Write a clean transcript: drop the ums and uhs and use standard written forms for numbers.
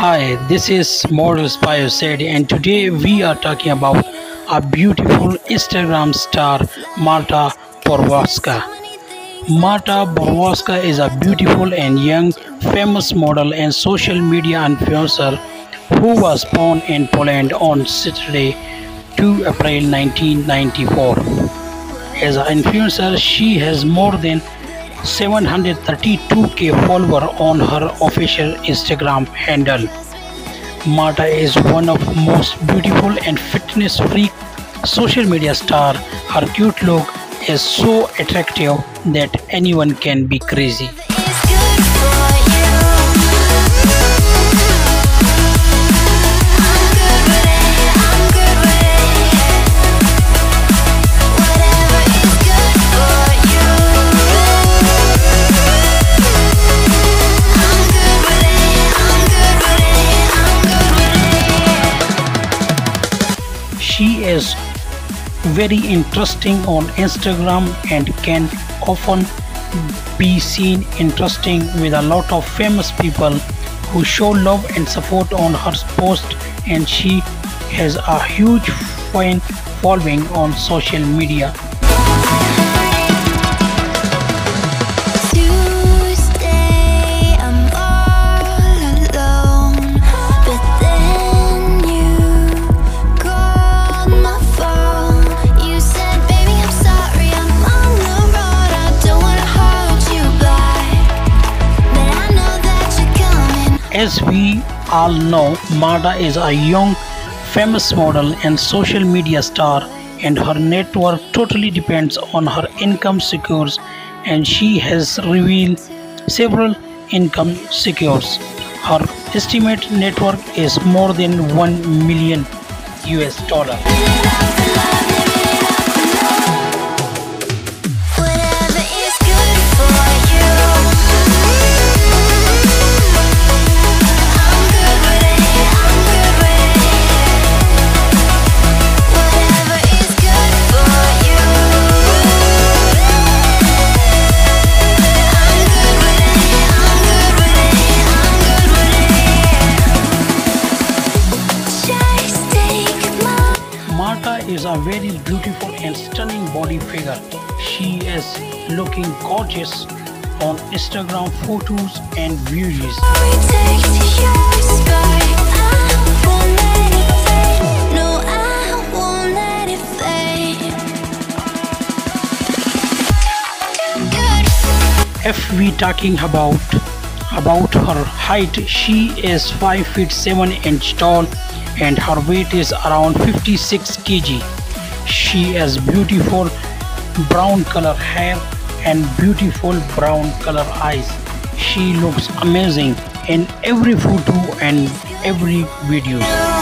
Hi, this is Models Bio Z, and today we are talking about a beautiful Instagram star, Marta Borkowska. Marta Borkowska is a beautiful and young famous model and social media influencer who was born in Poland on Saturday, 2 April 1994. As an influencer, she has more than 732,000 followers on her official Instagram handle. Marta is one of the most beautiful and fitness freak social media stars. Her cute look is so attractive that anyone can be crazy. She is very interesting on Instagram and can often be seen interesting with a lot of famous people who show love and support on her post, and she has a huge fan following on social media. As we all know, Marta is a young, famous model and social media star, and her net worth totally depends on her income secures, and she has revealed several income secures. Her estimated net worth is more than $1 million. Is a very beautiful and stunning body figure. She is looking gorgeous on Instagram photos and views. If we talking about her height, she is 5'7" tall and her weight is around 56 kg. She has beautiful brown color hair and beautiful brown color eyes. She looks amazing in every photo and every video.